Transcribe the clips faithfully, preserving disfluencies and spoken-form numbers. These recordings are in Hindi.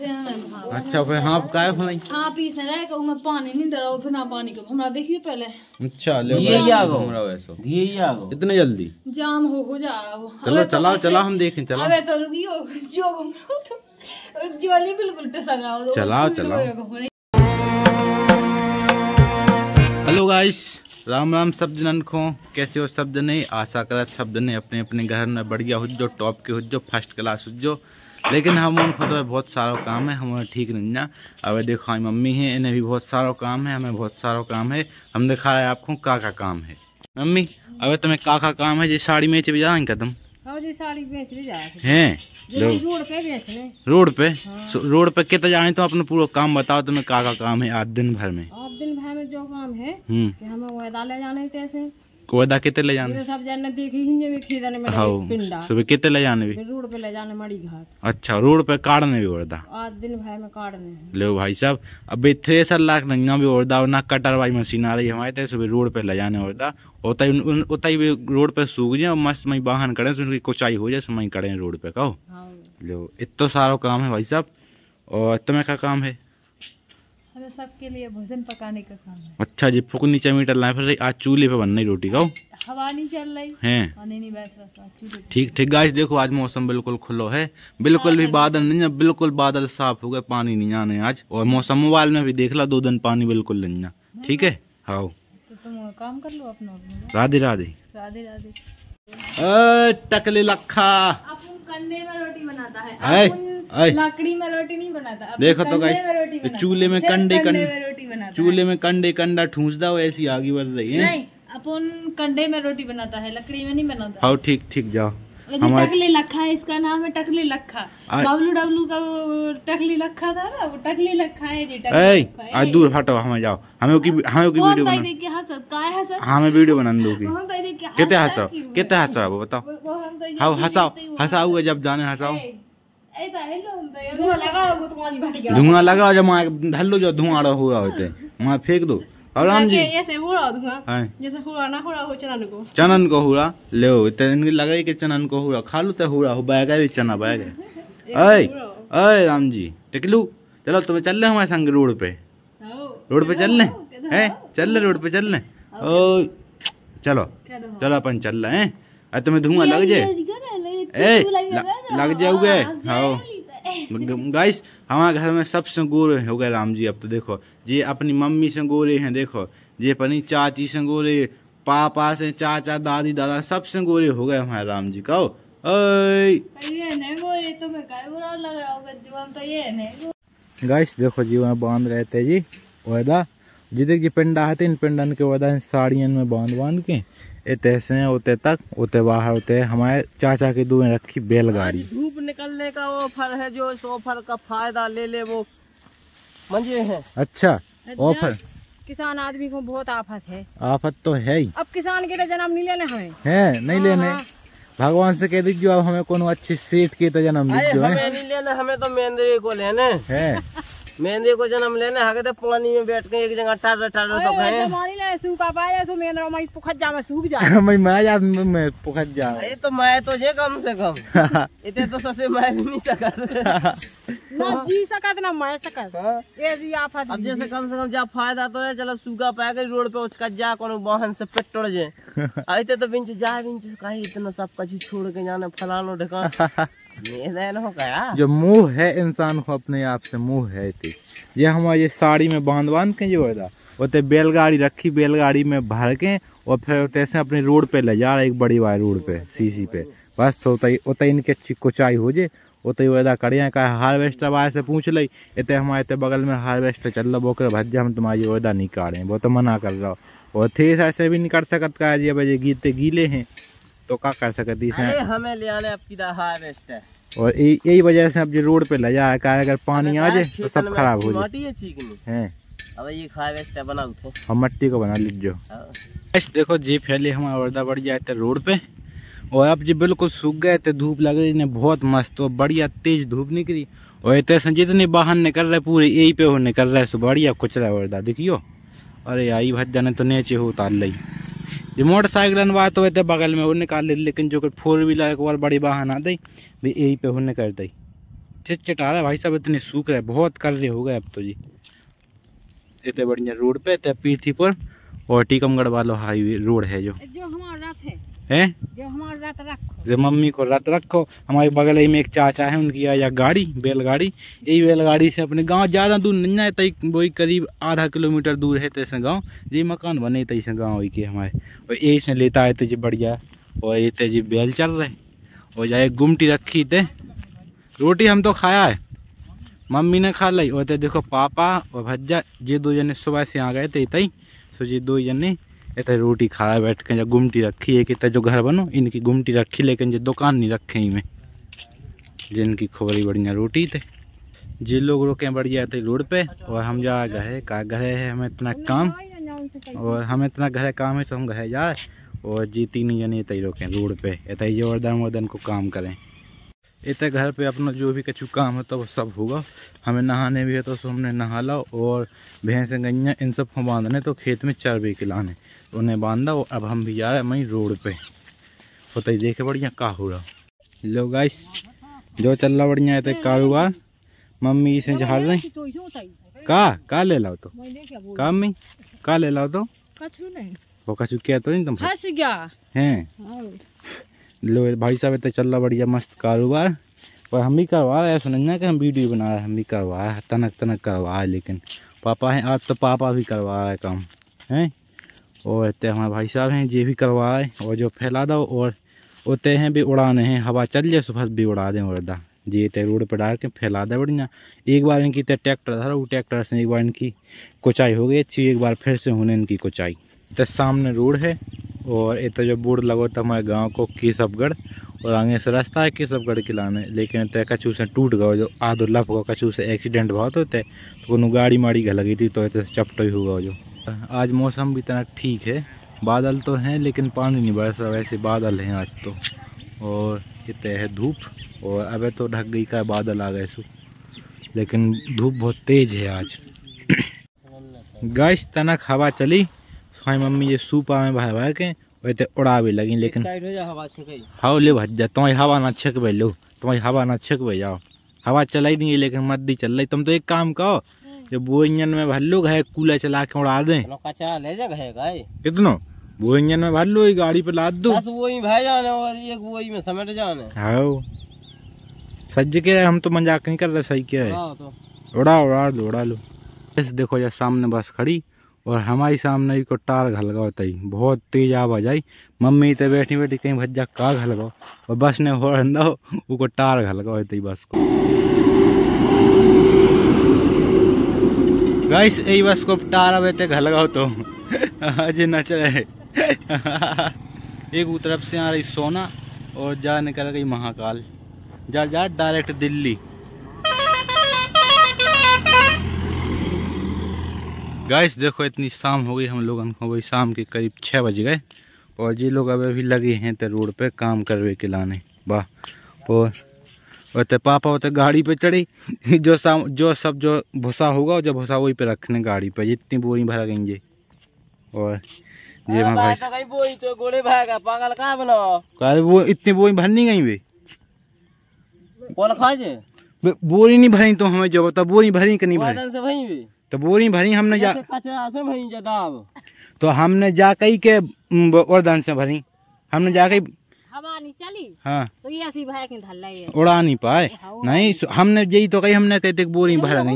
अच्छा फिर हाँ काय भलाई हां पीस ना रहे कहू मैं पानी नहीं डराओ फिर ना पानी को हमरा देखियो पहले। अच्छा ले ये आ गो हमरा वैसो ये ही आ गो इतने जल्दी जाम हो हो जा रहा वो। चलो चला चला हम देखें चला अबे तो रुकियो जो घुमाओ जोली बिल्कुल तो सगाओ दो चला चला। हेलो गाइस राम राम सब जनन को कैसे हो सब जने आशा करा सब जने अपने अपने घर में बढ़िया हुज्जो टॉप के हुज्जो फर्स्ट क्लास हुज्जो। लेकिन हम उनको तो बहुत सारा काम है हमारा ठीक नहीं ना। अब देखो हमारी मम्मी है इन्हें भी बहुत सारा काम है हमें बहुत सारा काम है। हम दिखा रहे आपको का का काम है मम्मी। अब तुम्हें का का काम है जी साड़ी बेच भी जाएंगे तुम जी साड़ी बेच भी हैं रोड पे बेच रहे रोड पे। हाँ। रोड पे कितना जाने तो अपना पूरा काम बताओ तुम्हें का का काम है आज दिन भर में। आज दिन भर में जो काम है कि हमें वायदा ले जाने तैसे कोयदा कितने ले जाने सब जानने देखी हिंजे में खीदने में पिंडा सुबह कितने ले जाने भी रोड पे ले जाने मड़ी घाट। अच्छा रोड पे काटने भी ओरदा आज दिन भाई में काटने ले भाई साहब। अब थ्रेसर लाख नंगा भी ओरदा ना कटर वाली मशीन आ रही हमारे सुबह रोड पे ले जाने ओरदा होता ही उतना ही रोड पे सूख जाए और मस्त मई वाहन करें तो उनकी कोचाई हो जाए समय करें रोड पे कहो लो इतना सारा काम है भाई साहब। और तुम्हें क्या काम है सबके लिए भोजन पकाने का काम है। अच्छा जी फुक नीचे मीटर लाए फिर आज चूल्हे पे बन रही रोटी का हवा नहीं चल रही है पानी नहीं बह रहा। ठीक ठीक गाइस देखो आज मौसम बिल्कुल खुलो है बिल्कुल भी बादल नहीं बिल्कुल बादल साफ हो गए पानी नहीं आने आज। और मौसम मोबाइल में भी देख ला दो दिन पानी बिल्कुल नहीं ना ठीक है। हाँ तो तुम काम कर लो अपना। राधे राधे राधे राधे टकले लखा कंडे में रोटी बनाता है लकड़ी में रोटी नहीं बनाता। देखो तो गाइस चूल्हे में कंडे कंडे चूल्हे में कंडे कंडा ठूंसदा वो ऐसी आगे बढ़ रही है नहीं अपन कंडे में रोटी बनाता है लकड़ी में नहीं बनाता। हाँ ठीक ठीक जाओ टकली लखा है इसका नाम है टकली लखा डब्लू डब्लू का वो टकली लखा था ना वो टकली लखा है जी टकली आज दूर हटो हमें जाओ हमें की हमें की वीडियो बना देख के हंसत काय हंसत हमें वीडियो बना दोगी कितने हंसो कितने हंसो वो बताओ हंसाओ हंसाओगे जब जाने हंसाओ धुआं लगा जब धलो जो धुआं हुआ होते वहाँ फेंक दो और हम जी ऐसे हुआ धुआं जैसे हुआ ना हुआ हो चनन को चनन को हुआ ले लगे कि चनन को हुआ खा लो तो हुआ हो बैग भी चना बैग अय अय राम जी टिकलू चलो तुम्हें चल रहे हमारे संग रोड पे रोड पे चल रहे हैं चल रहे रोड पे चल रहे ओ चलो चलो अपन चल रहे हैं अरे तुम्हें धुआं लग जाए ए लग जाओगे। हाँ गाइस हमारे घर में सबसे गोरे हो गए राम जी। अब तो देखो ये अपनी मम्मी से गोरे हैं देखो ये अपनी चाची से गोरे पापा से चाचा दादी दादा सबसे गोरे हो गए हमारे राम जी कहो गाइस। देखो जी वहाँ बांध रहे थे जी वादा जी देखिए पिंडा है इन पिंडन के वादा इन साड़ियन में बांध बांध के ऐसे होते तक होते बाहर होते हमारे चाचा के दूर रखी बैलगाड़ी। धूप निकलने का ऑफर है जो इस ऑफर का फायदा ले ले वो मंजे हैं। अच्छा ऑफर किसान आदमी को बहुत आफत है आफत तो है ही। अब किसान के तो जन्म नहीं लेने हमें है नहीं लेने भगवान से कह दीजिए अब हमें कोनो अच्छे सेठ के तो जन्म नहीं लेना हमें तो मेंदे को लेने है मेहंदी को जन्म लेने हगे तो पानी में बैठ के एक जगह टर टर तो गए सूखा पाया तो मेहंद्रा मई पुखत जा मैं सूख जा मई मैं जा मैं पुखत जा ये तो मैं तो जे कम से कम इते तो ससे मैं भी नहीं सकत ना जी सकत ना मैं सकत ए जी आफत अब जैसे कम से कम जा फायदा तो है चलो सूखा पाया के रोड पे उचकत जा कोनो वाहन से पेट्रोल जे आते तो बिंच जा बिंच काहे इतना सब कछु छोड़ के जाना फलानो ढका जो मुँह है इंसान को अपने आप से मुँह है थी। ये हमारे साड़ी में बांध बांध के जो है होते बैलगाड़ी रखी बैलगाड़ी में भर के और फिर तैसे अपने रोड पे ले जा रहा एक बड़ी वाली रोड पे सीसी पे बस होता इनके अच्छी कोचाई हो जाए उतई वादा करिए का हार्वेस्टर वाले से पूछ ली इतने हमारे इतने बगल में हार्वेस्टर चल रहा बोकर भज्जा हम तुम्हारी वादा नहीं काटें वो तो मना कर रहा हो और थ्रेस ऐसे भी नहीं कर सकत का जी अब ये गीते गीले हैं तो क्या कर सकती है हमें ले आने आपकी हार्वेस्ट है और यही वजह से अब जो रोड पे ले जा रहा है अगर पानी आ जाए तो सब खराब हो जाए है अब ये हार्वेस्ट बना उठो हम मट्टी को बना लीजिए। देखो जी फैले हमारा वर्दा बढ़ जाते रोड पे और अब जी बिल्कुल सूख गए थे धूप लग रही इन्हें बहुत मस्त और बढ़िया तेज धूप निकली और इतने जितने बाहर निकल रहे पूरे यही पे वो निकल रहे सुबह बढ़िया कुचरा वर्दा देखियो अरे आई भज जाने तो नीचे हो उतार ली ये मोटरसाइकिल बात हुए थे बगल में वो निकाल लेकिन जो फोर व्हीलर को और बड़ी वाहन आ दी भी यही पे होने कर दी चिटचिट आ रहा है भाई साहब, इतने सूख रहा है, बहुत कर्रे हो गए अब तो जी। इतने बढ़िया रोड पे इतने पीर्थीपुर और टीकमगढ़ वालो हाईवे रोड है जो जो हमारा है हैं जो हमारा रात रखो, जो मम्मी को रात रखो। हमारे बगल ही में एक चाचा है, उनकी आया गाड़ी बैलगाड़ी, यही बैलगाड़ी से अपने गांव ज़्यादा दूर नहीं है, तई वही करीब आधा किलोमीटर दूर है तैसे गांव, ये मकान बने तैसे गांव ही के हमारे, और यही से लेता है तुझे बढ़िया। और ये तेजी बैल चल रहे और जाए गुमटी रखी थे, रोटी हम तो खाया है, मम्मी ने खा ली। और ते देखो पापा और भज्जा ये दो जने सुबह से आ गए थे, तई तो जी दो जने इतने रोटी खाया बैठ के, जब गुमटी रखी है कि जो घर बनो इनकी गुमटी रखी, लेकिन जो दुकान नहीं रखे इनमें, जिनकी खोरी बढ़िया रोटी थे। जी लोग रोके बढ़िया थे रोड पे, और हम जा गए का गए है, हमें इतना काम और हमें इतना घर काम है तो हम गए जाए। और जी तीन जने इतना रोके रोड पे, इतना जो अर्दन वर्दन को काम करें, इतने घर पे अपना जो भी कछु काम होता है वो सब होगा। हमें नहाने भी है तो सो हमने नहा ला, और भैंसें गैया इन सब को बांधने तो खेत में चरबे के लाने उन्हें बांधा। और अब हम भी जा रहे हैं वहीं रोड पे, होता ही देखे बढ़िया का हो रहा। लो गाइस जो चल रहा बढ़िया है तक कारोबार, मम्मी इसे झाड़ रही का का ले लाओ तो का मम्मी का ले लाओ तो वो कछु क्या तो नहीं तुम हैं। लो भाई साहब इतना चल रहा बढ़िया मस्त कारोबार, और हम भी करवा रहे हैं, सुनना कि हम वीडियो बना रहे हैं, हम भी करवा रहे हैं, तनक तनक करवा है। लेकिन पापा हैं आज तो, पापा भी करवा रहा है काम हैं, और इतने हमारे भाई साहब हैं ये भी करवा रहे हैं। और जो फैला दो और उतने हैं भी उड़ाने हैं, हवा चल जाए सुबह भी उड़ा दें उड़दा जी। इतने रोड पर डाल के फैला दे बढ़िया। एक बार इनकी इतने ट्रैक्टर था, वो ट्रैक्टर से एक बार इनकी कुचाई हो गई अच्छी, एक बार फिर से होने इनकी कुचाई। तो सामने रोड है, और इतना जो बोर्ड लगो था हमारे गांव को केशवगढ़, और आगे से रास्ता है केशवगढ़ के लाने। लेकिन इतने कछू से टूट गए, जो आधो लप गो, कछू से एक्सीडेंट बहुत होते, तो कोनो गाड़ी माड़ी घल गई थी तो इतने चपटोई होगा। जो आज मौसम भी इतना ठीक है, बादल तो हैं लेकिन पानी नहीं बरस रहा, वैसे बादल हैं आज तो। और इतने है धूप, और अब तो ढक गई का बादल आ गए सो, लेकिन धूप बहुत तेज है आज। गैस तनक हवा चली, हमारी मम्मी ये सूप आए भाई भाई के वैसे उड़ा भी लगी, लेकिन हाउ ले भज्जा तुम्हारी हवा ना छक भाई, लो तुम्हारी हवा ना छक भाई, जाओ हवा चलाई नहीं है लेकिन मद्दी चल रही। तुम तो एक काम करो, जो वो इंजन में भर लो है, कूलर चला के उड़ा दें कितनो, वो इंजन में भर लो, गाड़ी पे लाद दो, सज के हम तो मजाक नहीं कर रहे, सही क्या है, उड़ा उड़ा दो, उड़ा लो। देखो यार सामने बस खड़ी, और हमारे सामने ही को टार घल गो, तई बहुत तेज आवाज आई, मम्मी तो बैठी बैठी कहीं भज्जा का घल गो, और बस ने हो रहा वो टार घल गो तई बस को। गाइस यही बस को टार अब इतने घल गो तो आज नच रहे। एक तरफ से आ रही सोना और जा निकल गई महाकाल, जा जा डायरेक्ट दिल्ली। गाइस देखो इतनी शाम हो गई, हम लोग हमको वही शाम के करीब छः बज गए, और जी लोग अब अभी लगे हैं तो रोड पे काम करवे के लाने। वाह, और और तो पापा होते गाड़ी पे चढ़ी, जो शाम जो सब जो भूसा होगा जो भूसा वही पे रखने गाड़ी पे, जितनी बोरी भरा गई ये। और ये भाई तो वो इतनी बोरी भरनी गई वे बोरी नहीं भरी, तो हमें जो बता बोरी भरी कि नहीं भरी, तो बोरी भरी हमने जा तो हमने जा कई के उड़ान से भरी, हमने जा कई हवा नहीं चली, हाँ तो ये ऐसी भाई के धल्ला है, उड़ा नहीं पाए नहीं, हमने यही तो कही, हमने कहते बोरी भर गई,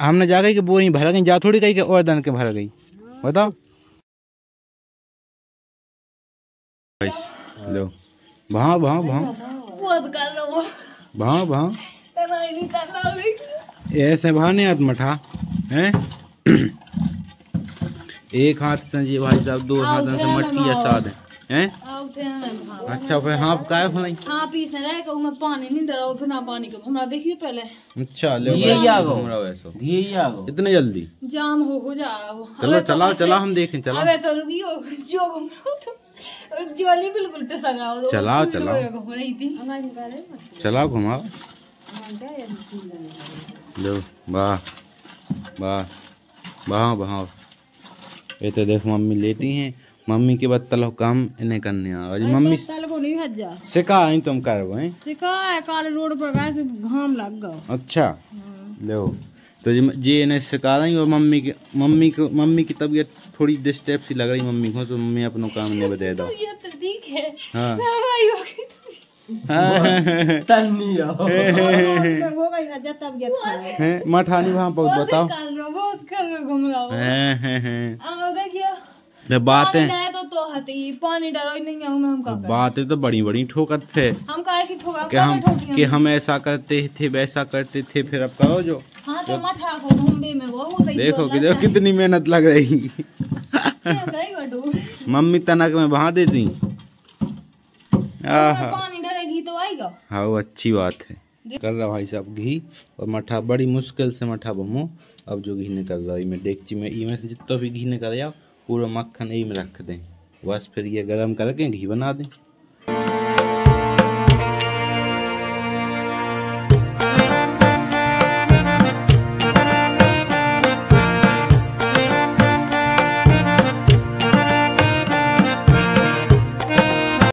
हमने जा कही बोरी भर गई, जा थोड़ी कही उड़ान के भर गई, बताओ। लो भाँ भाँ भाँ भाँ भाँ ऐसे बहाने हाथ मठा हैं, एक हाथ से जी भाई साहब, दो हाथ से मटकी या साथ है हैं। अच्छा फिर हाँ काय भाई हाँ पीस ना रहे, कहूं मैं पानी नहीं दे रहा हूं, बिना पानी के हमरा देखिए पहले। अच्छा ले ये आ गो हमरा, वैसे ये आ गो इतने जल्दी जाम हो हो जा रहा हो, चलो चलाओ चलाओ हम देखें, चलो अबे तो रुकियो जो घुमरो तो जोली बिल्कुल पिसगा हो, चलाओ चलाओ चलाओ घुमाओ। लो वाह वाह वाह वाह, ये तो देखो मम्मी लेटी हैं, मम्मी के बाद तलो काम इन्हें करने आ, मम्मी तल को नहीं भेजा सिका आई तुम करबो हैं सिका है काल रोड पर गाइस घाम लग गयो। अच्छा लो तो जी इन्हें सिका रही और मम्मी की मम्मी को मम्मी की तबीयत थोड़ी डिस्टर्ब सी लग रही मम्मी को तो मम्मी अपना काम नहीं बताया दो ये तो ठीक है। हां हमारी हो गई तन्नी हो हो गई ना जा तबीयत खराब है मठानी वहां बहुत बताओ काल रो बहुत कर घूम रहा हूं हैं हैं आओ देखियो बातें तो तो हती पानी डरो ही नहीं हम हम बातें तो बड़ी बड़ी ठोकर थे हम काहे की ठोका कि हम कि हम ऐसा करते थे वैसा करते थे फिर अब कहो जो हां तो मत ठाको बॉम्बे में वो हो गई देखो कि देखो कितनी मेहनत लग रही मम्मी तनक में बहा देती आहा पानी डरे घी तो आएगा। हां अच्छी बात है कर रहा भाई साहब घी और मठा बड़ी मुश्किल से मठा बमो अब जो घी निकल रहा है मैं डेगची में ई में से जितना भी घी निकल जाओ पूरा मक्खन यही में रख दें बस फिर ये गरम करके घी बना दें।